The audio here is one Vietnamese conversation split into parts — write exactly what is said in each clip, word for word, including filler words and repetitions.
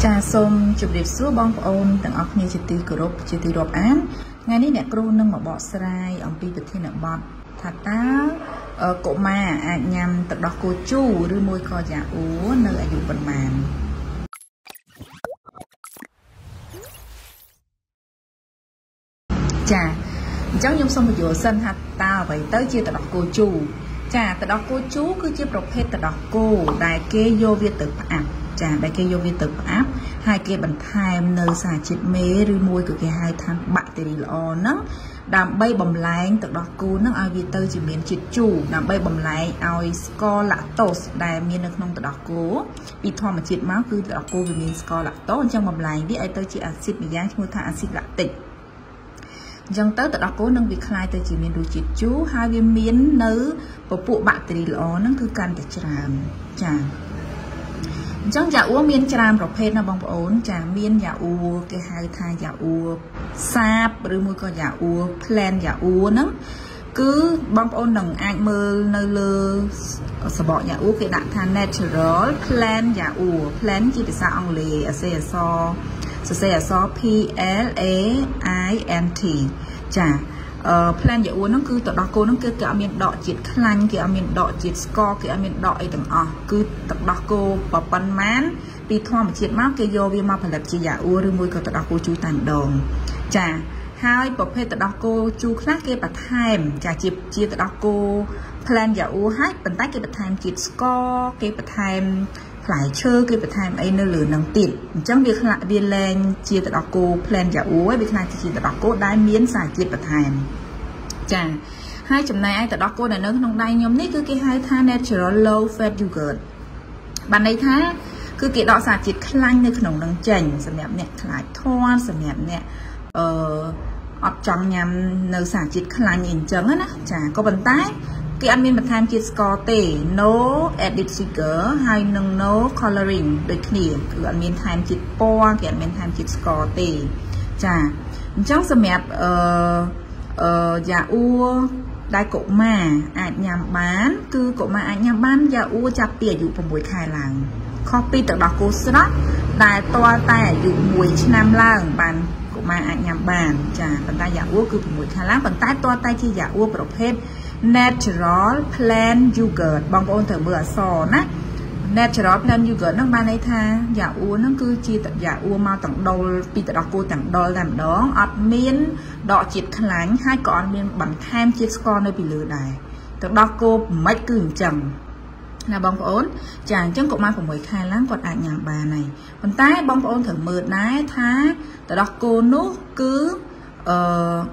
Cha sôm chụp đẹp xưa bong ôn tặng ốc như chị tì cửa rộp chị tì rộp án ngay ní nẹ cru nâng mà bỏ srai ông pi vật thiên nợ bọt thật á cổ mà nhằm tặng đọc cô chú rư môi co giả ú nơi ở dụng bình màn chà cháu nhung xong một dùa sân hạt ta vậy tới chia tặng đọc cô chú chà tặng đọc cô chú cứ chia rộp hết tặng đọc cô đại kê vô việt tự phạm chà đại kê vô vi tử áp hai kê bẩn thèm nơi xả chết mê rư môi cực kỳ hai tháng bại tì lò nấng đàm bay bầm láng tự đọc cú nấng ai vi tơ chỉ miền chết chủ đàm bay bầm láng ai score lạ tốt đài miền nước nông tự đọc cú bị thò mà chết máu cứ tự đọc cú vì miền score lạ tốt trong bầm láng biết ai tơ chỉ axit bị giá mua thà axit lạ tịnh dân tới tự đọc cú nâng bị khai tơ chỉ miền đuôi chết chú hai vi miền nữ và phụ bại tì lò nấng cứ can để làm chà trong giả u miên tràm rọc phê nó bong ổn trà miên giả u cái hai thai giả u sáp rồi môi coi giả u plan giả u nó cứ bong ổn đằng anh mơ nơi lơ sờ bọ giả u cái đạn tha natural plan giả u plan chỉ để sao ông lì xe so xe so p l a i n t trà plan giả u nó cứ tọt đọc cô nó cứ cái miền đỏ chít khăn cái miền đỏ chít score cái miền đỏ ấy từng ở cứ tọt đọc cô và bắn mán bị thua mà chít máu cái vô vi mà phải lập chỉ giả u rồi môi còn tọt đọc cô chú tàn đòn chả hai bộ phê tọt đọc cô chú khác kia bật thèm chả chít chia tọt đọc cô plan giả u hai bật tay kia bật thèm chít score kia bật thèm lại chơi cái bật thèm ấy nơi lửa nắng tịt trong việc lại viên lên chia tọt đọc cô plan giả u ấy việc này thì chỉ tọt đọc cô đái miến xả chít bật thèm chà hai chùm này ai tự đọc cô này nó không đây nhóm nít cứ cái hai tha natural low fat yogurt bạn này tha cứ cái đọ xả chít khăn nơi khổng đằng chảnh sầm đẹp nè lại thoa sầm đẹp nè ờ ọt trong nhằm nơi xả chít khăn nhìn chấm á nè chà có bàn tay cái ăn miên bật tham chít score tể no edit sticker hay nâng no coloring được nè cứ ăn miên tham chít po cái ăn miên tham chít score tể chà trong sầm đẹp ờ giả u đại cổ mà ai nhằm bán cứ cổ mà ai nhằm bán giả u chặt tiền dụ vào mùi khai làng copy tự đọc cô sơ đó đại toa tài dụ mùi nam làng bàn cổ mà ai nhằm bàn chả bàn tay giả u cứ mùi khai làng bàn tay toa tay chi giả u vào hết natural plant yogurt bằng ôn thở bữa sò nát natural plant yogurt nó ban ấy tha giả u nó cứ chi tận giả u mau tặng đầu pi tận đọc cô tặng đôi làm đó ọt miên đọ chít khánh hai con miên bằng tham chít score nơi bị lừa đài tận đọc cô mấy cừm chầm là bong ổn chàng chân cột mai của mười khai láng quạt ảnh nhà bà này còn tái bong ổn thử mượt nái thá tận đọc cô nút cứ ờ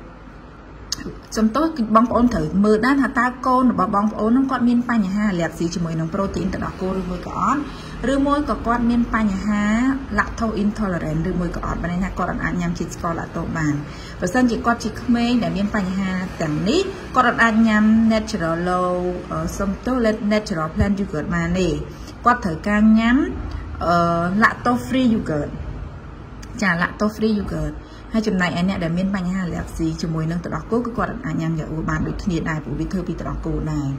chúng tôi bong ôn thử mưa đá thà ta cô nó bong ôn nó con miên pa nhà ha lẹp gì chỉ mới nồng protein từ đó cô rư môi cỏ rư môi cỏ con miên pa nhà ha lacto intolerant rư môi cỏ bên này là con ăn nhám chít score là tổ bàn và sân chỉ con chít mê để miên pa nhà ha tẻng nít con ăn nhám natural low xong tôi lên natural plant yogurt mà nè con thử càng nhám lacto free yogurt chả lacto free yogurt hai chùm này anh đã miên bánh hà lẹp gì chùm mùi nâng tự đọc cố cứ quạt anh em dạo bàn bị thiên đại của bị thư bị tự đọc cổ này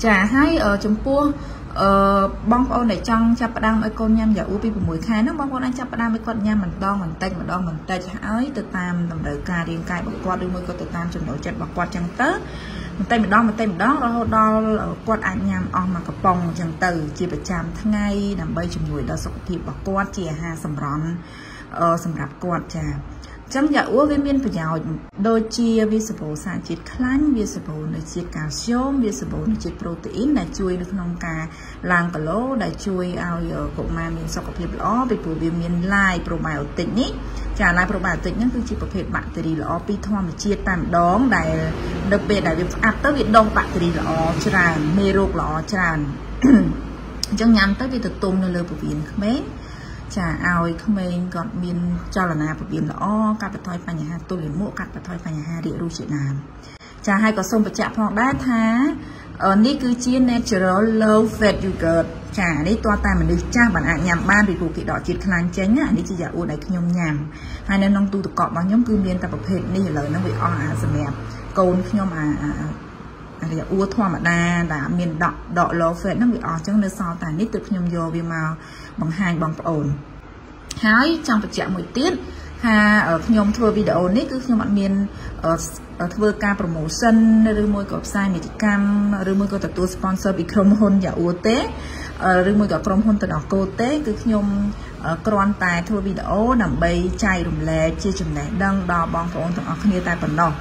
chả hai ở chùm cua bong con này trong chắp đang mấy con nhâm dạo bị mùi khai nó bong con anh chắp đang mấy con nhâm mình đo mình tay mà đo mình tay ấy từ tam tầm đời ca điên cai bọc quạt đôi môi có từ tam chùm nổi chật bọc quạt trắng tớ mình tay mình đo mình tay mình đo đo đo quạt anh nhâm on mà cặp bông chẳng từ chia bạch chạm tháng ngày nằm bay chùm mùi đo sọc thịt bọc quạt chia hà sầm rón ờ sầm rạp quạt trà trong dạ uống với miên phải giàu đôi chia vi sầu bổ sản chít khăn vi sầu bổ này chít calcium vi sầu bổ này chít protein này chui được nông cà làng cả lố đại chui ao giờ cũng mà miên sau có phê lõ về bùi miên lai probiotic nhỉ trà lai probiotic nhá cứ chỉ có phê bạn từ đi lõ pi thon mà chia tạm đón đại đặc biệt đại việc áp tới việc đông bạn từ đi lõ tràn mê rô lõ tràn trong nhám tới việc thực tôm nơi lơ bùi miên mấy chà ơi không mình gọt miên cho là nào và biến là o cặp thoi phải nhà tôi lấy mũ cặp thoi phải nhà địa đu chuyện làm chà hai có sông và chạm hoặc bát thá ở ní cứ chia natural low fat yogurt chà đấy toa tay mình được cha bạn ạ nhằm ban vì vụ kỵ đỏ chít khăn tránh ạ đi chỉ giả u đấy nhom nhàm hai nên nông tu tập cọ bằng nhóm cư miên tập hợp hết đi lời nó bị o à sầm đẹp cồn nhom à là uo thom đa là miền đọ đọ lố về nó bị ở trong nơi sau tài nít tự nhom vô vì màu bằng hai bằng ổn hái trong thực trạng một tiết ha ở nhom thưa video nít cứ như bạn miền ở thưa ca promotion rồi môi cọp sai nít cam rồi môi cọp tụi sponsor bị krom hôn giả uo té rồi môi cọp krom hôn từ đỏ cô té cứ nhom còn tài thưa video nằm bay chạy rùng lè chia chừng này đang đo bong phổ từ ở kia tài phần đỏ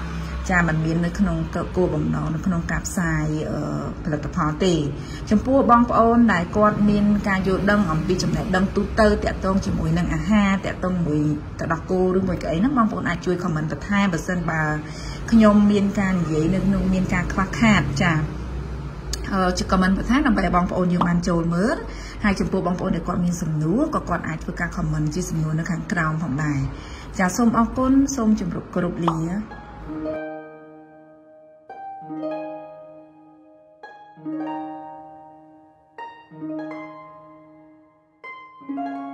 cha mình biến nơi khung cô bằng nó khung cạp xài ở là tập hòa tỷ trong pua bong ôn đại con miền ca vô đông ở bị trong này đông tu tơ tẹt tông chỉ mùi năng à ha tẹt tông mùi tẹt đọc cô đôi mùi cái nó bong ôn ai chui comment tập hai bờ sân bà nhom miền ca dễ nên nông miền ca khoác hạt cha chỉ comment tập hai nằm bài bong ôn nhiều bàn trồi mới hai trong pua bong ôn đại con miền sầm núi có con ai chui ca comment chỉ sầm núi nó càng tròn phòng bài cha xôm ao côn xôm chìm rục cột lìa. Thank you.